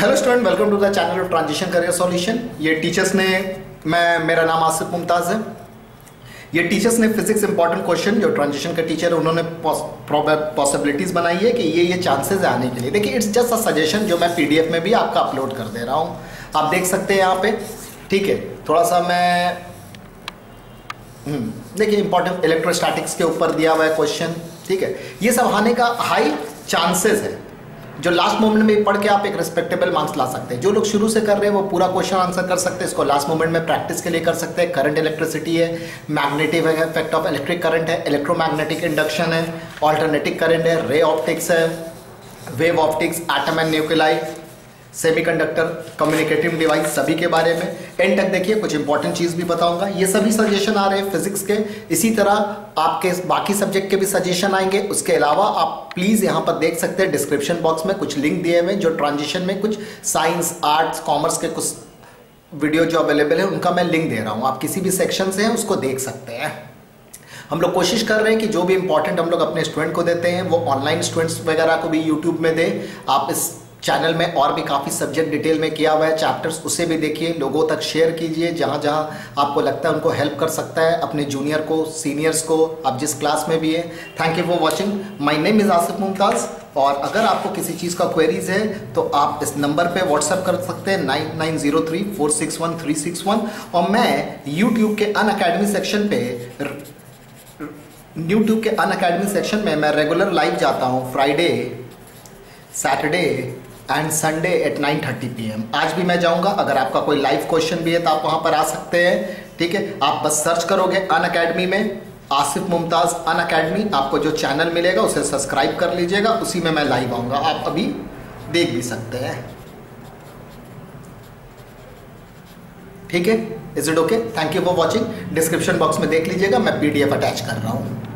Hello student, welcome to the channel of transition career solution. ये teachers ने मेरा नाम आसिफ मुमताज है। ये टीचर्स ने फिजिक्स इंपॉर्टेंट क्वेश्चन, जो ट्रांजिशन के टीचर है, उन्होंने पॉसिबिलिटीज बनाई है कि ये चांसेस आने के लिए। देखिए, इट्स जस्ट अ सजेशन जो मैं पीडीएफ में भी आपका अपलोड कर दे रहा हूँ, आप देख सकते हैं यहाँ पे। ठीक है, थोड़ा सा मैं देखिए, इंपॉर्टेंट इलेक्ट्रोस्टैटिक्स के ऊपर दिया हुआ है क्वेश्चन। ठीक है, ये सब आने का हाई चांसेस है, जो लास्ट मोमेंट में पढ़ के आप एक रिस्पेक्टेबल मार्क्स ला सकते हैं। जो लोग शुरू से कर रहे हैं वो पूरा क्वेश्चन आंसर कर सकते हैं, इसको लास्ट मोमेंट में प्रैक्टिस के लिए कर सकते हैं। करंट इलेक्ट्रिसिटी है, magnetic effect of electric current है, इलेक्ट्रोमैग्नेटिक इंडक्शन है, ऑल्टरनेटिव करंट है, रे ऑप्टिक्स है, wave optics, atom and nuclei, semiconductor, communicative device, सभी के बारे में। एंड तक देखिए, कुछ इंपॉर्टेंट चीज़ भी बताऊंगा। ये सभी सजेशन आ रहे हैं फिजिक्स के, इसी तरह आपके बाकी सब्जेक्ट के भी सजेशन आएंगे। उसके अलावा आप प्लीज़ यहाँ पर देख सकते हैं, डिस्क्रिप्शन बॉक्स में कुछ लिंक दिए हुए हैं, जो ट्रांजिशन में कुछ साइंस, आर्ट्स, कॉमर्स के कुछ वीडियो जो अवेलेबल है, उनका मैं लिंक दे रहा हूँ। आप किसी भी सेक्शन से हैं उसको देख सकते हैं। हम लोग कोशिश कर रहे हैं कि जो भी इंपॉर्टेंट हम लोग अपने स्टूडेंट को देते हैं, वो ऑनलाइन स्टूडेंट्स वगैरह को भी यूट्यूब में दें। आप इस चैनल में और भी काफ़ी सब्जेक्ट डिटेल में किया हुआ है चैप्टर्स, उसे भी देखिए, लोगों तक शेयर कीजिए। जहाँ जहाँ आपको लगता है उनको हेल्प कर सकता है, अपने जूनियर को, सीनियर्स को, आप जिस क्लास में भी है। Thank you for watching. My name is Asif Mumtaz. और अगर आपको किसी चीज़ का क्वेरीज है तो आप इस नंबर पे व्हाट्सएप कर सकते हैं 9903461361। और मैं यूट्यूब के अनअकैडमी सेक्शन पर मैं रेगुलर लाइव जाता हूँ Friday, Saturday and Sunday at 9:30 PM। आज भी मैं जाऊंगा। अगर आपका कोई लाइव क्वेश्चन भी है तो आप वहां पर आ सकते हैं। ठीक है, आप बस सर्च करोगे अनअकैडमी में, आसिफ मुमताज अनअकैडमी, आपको जो चैनल मिलेगा उसे सब्सक्राइब कर लीजिएगा। उसी में मैं लाइव आऊंगा, आप अभी देख भी सकते हैं। ठीक है, is it okay? Thank you for watching. Description box में देख लीजिएगा, मैं PDF अटैच कर रहा हूँ।